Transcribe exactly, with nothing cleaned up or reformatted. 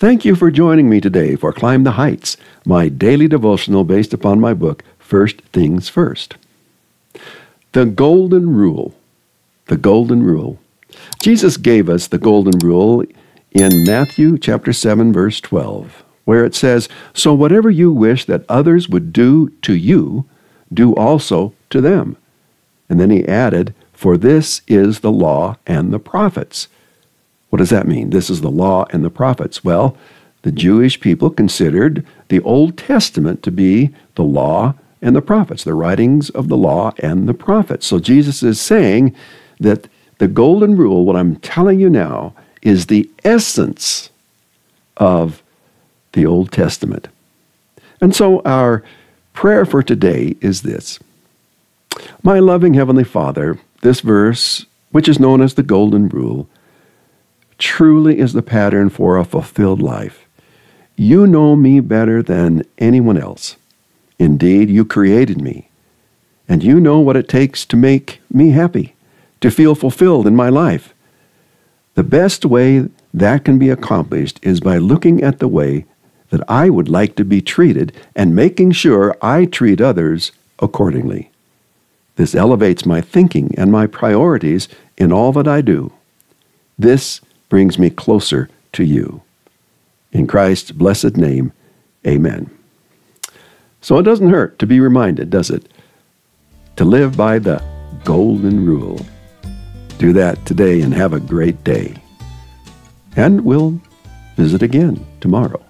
Thank you for joining me today for Climb the Heights, my daily devotional based upon my book, First Things First. The Golden Rule. The Golden Rule. Jesus gave us the Golden Rule in Matthew chapter seven, verse twelve, where it says, "So whatever you wish that others would do to you, do also to them." And then he added, "For this is the law and the prophets." What does that mean? This is the law and the prophets. Well, the Jewish people considered the Old Testament to be the law and the prophets, the writings of the law and the prophets. So Jesus is saying that the golden rule, what I'm telling you now, is the essence of the Old Testament. And so our prayer for today is this. My loving Heavenly Father, this verse, which is known as the Golden Rule, truly is the pattern for a fulfilled life. You know me better than anyone else. Indeed, you created me, and you know what it takes to make me happy, to feel fulfilled in my life. The best way that can be accomplished is by looking at the way that I would like to be treated and making sure I treat others accordingly. This elevates my thinking and my priorities in all that I do. This brings me closer to you. In Christ's blessed name, amen. So it doesn't hurt to be reminded, does it? To live by the golden rule. Do that today and have a great day. And we'll visit again tomorrow.